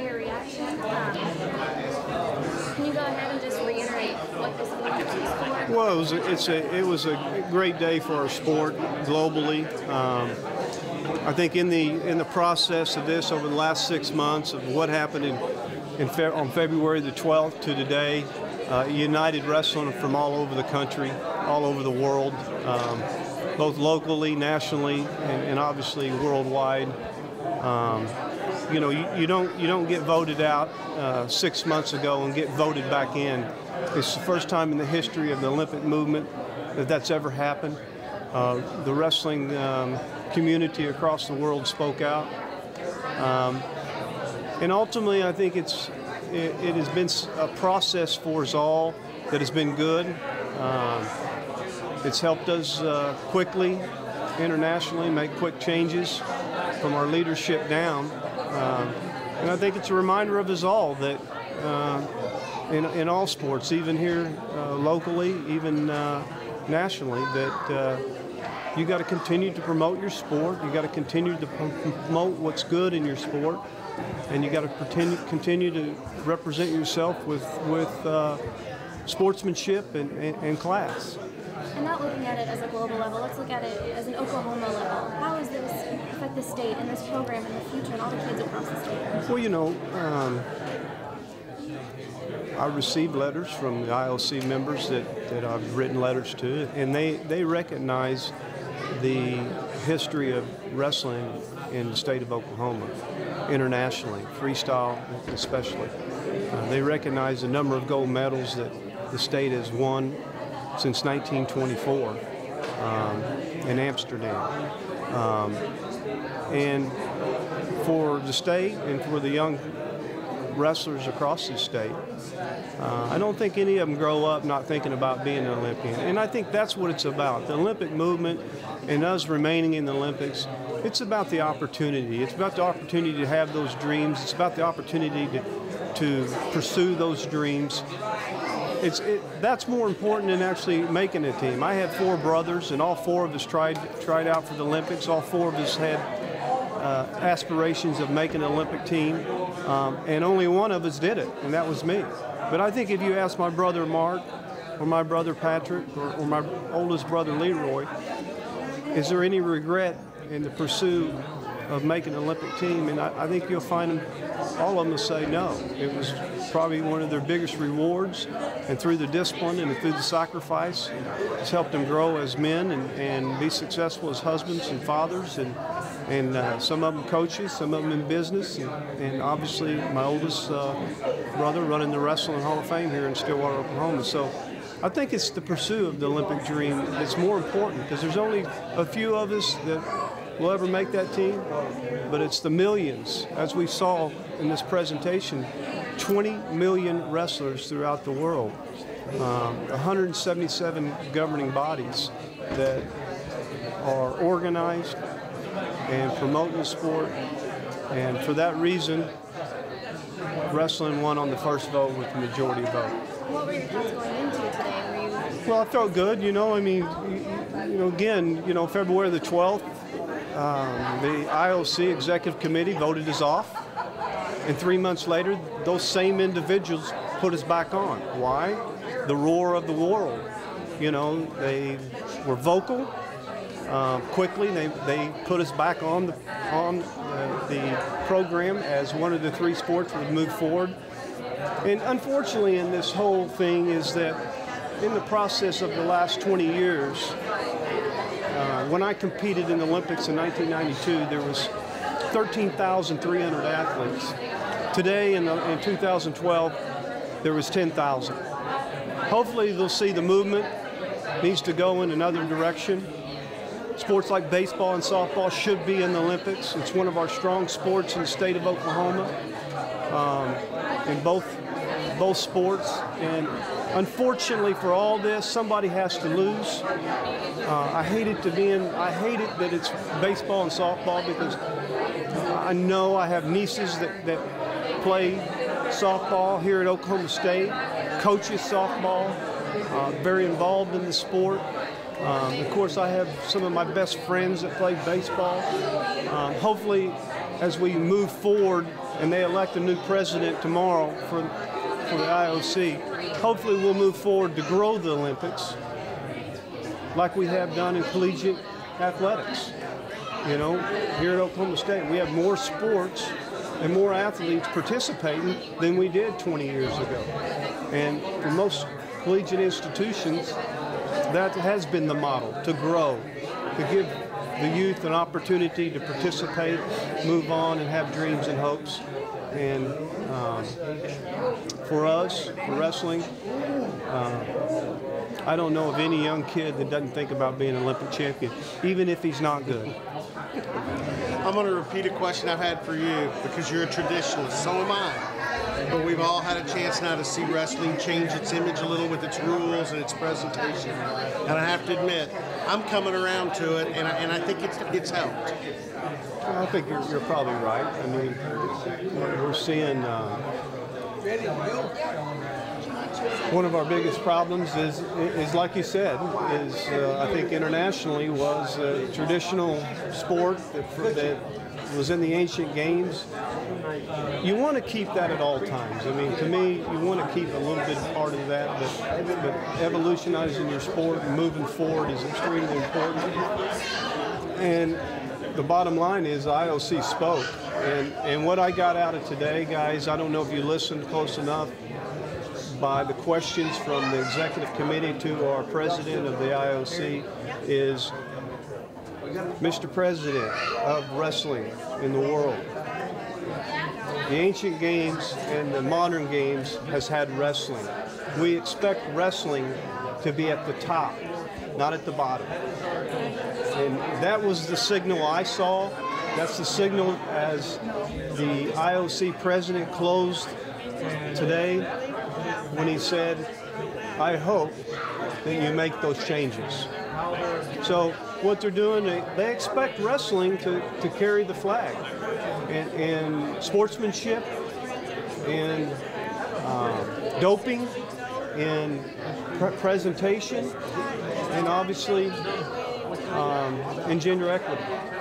prior reaction. Can you go ahead and just reiterate what this means for? Well, it was a great day for our sport globally. I think in the process of this over the last 6 months of what happened on February the 12th to today, united wrestling from all over the country, all over the world, both locally, nationally, and obviously worldwide. You know, you don't get voted out 6 months ago and get voted back in. It's the first time in the history of the Olympic movement that that's ever happened. The wrestling community across the world spoke out, and ultimately, I think it has been a process for us all that has been good. It's helped us quickly, internationally, make quick changes from our leadership down. And I think it's a reminder of us all that in all sports, even here locally, even nationally, that you got to continue to promote your sport, you got to continue to promote what's good in your sport, and you got to continue to represent yourself with sportsmanship and class. And not looking at it as a global level, let's look at it as an Oklahoma level. How does this affect the state and this program in the future and all the kids across the state? Well, you know, I received letters from the IOC members that I've written letters to, and they recognize the history of wrestling in the state of Oklahoma, internationally, freestyle especially. They recognize the number of gold medals that the state has won since 1924 in Amsterdam. And for the state and for the young wrestlers across the state, I don't think any of them grow up not thinking about being an Olympian. And I think that's what it's about. The Olympic movement and us remaining in the Olympics, it's about the opportunity. It's about the opportunity to have those dreams. It's about the opportunity to pursue those dreams. That's more important than actually making a team. I had four brothers, and all four of us tried out for the Olympics. All four of us had aspirations of making an Olympic team, and only one of us did it, and that was me. But I think if you ask my brother Mark, or my brother Patrick, or my oldest brother Leroy, is there any regret in the pursuit of making an Olympic team? And I think you'll find all of them will say no. It was probably one of their biggest rewards, and through the discipline and through the sacrifice, it's helped them grow as men and be successful as husbands and fathers, and some of them coaches, some of them in business, and obviously my oldest brother running the Wrestling Hall of Fame here in Stillwater, Oklahoma. So I think it's the pursuit of the Olympic dream that's more important, because there's only a few of us that will ever make that team, but it's the millions, as we saw in this presentation, 20 million wrestlers throughout the world, 177 governing bodies that are organized and promoting the sport. And for that reason, wrestling won on the first vote with the majority vote. What were your thoughts going into today? Well, I felt good, you know. I mean, you know, again, you know, February the 12th, the IOC Executive Committee voted us off, and 3 months later, those same individuals put us back on. Why? The roar of the world. You know, they were vocal. Quickly, they put us back on the program as one of the three sports would move forward. And unfortunately, in this whole thing is that in the process of the last 20 years. When I competed in the Olympics in 1992, there was 13,300 athletes. Today, in 2012, there was 10,000. Hopefully, they'll see the movement needs to go in another direction. Sports like baseball and softball should be in the Olympics. It's one of our strong sports in the state of Oklahoma, in both sports. And unfortunately for all this, somebody has to lose. I hate it that it's baseball and softball, because I know I have nieces that play softball here at Oklahoma State, coaches softball, very involved in the sport. Of course, I have some of my best friends that play baseball. Hopefully, as we move forward, and they elect a new president tomorrow for the IOC. Hopefully we'll move forward to grow the Olympics like we have done in collegiate athletics. You know, here at Oklahoma State, we have more sports and more athletes participating than we did 20 years ago. And for most collegiate institutions, that has been the model, to grow, to give the youth an opportunity to participate, move on, and have dreams and hopes. And for us, for wrestling, I don't know of any young kid that doesn't think about being an Olympic champion, even if he's not good. I'm going to repeat a question I've had for you, because you're a traditionalist, so am I. But we've all had a chance now to see wrestling change its image a little with its rules and its presentation. And I have to admit, I'm coming around to it, and I think it's helped. Well, I think you're probably right. I mean, we're seeing one of our biggest problems is like you said, is I think internationally was a traditional sport that was in the ancient games. You want to keep that at all times. I mean, to me, you want to keep a little bit part of that, but evolutionizing your sport and moving forward is extremely important. And the bottom line is IOC spoke. And what I got out of today, guys, I don't know if you listened close enough, by the questions from the executive committee to our president of the IOC is, Mr. President of wrestling in the world, the ancient games and the modern games has had wrestling. We expect wrestling to be at the top, not at the bottom. And that was the signal I saw. That's the signal as the IOC president closed today, when he said, I hope that you make those changes. So what they're doing, they expect wrestling to carry the flag and sportsmanship and doping and presentation and obviously and gender equity.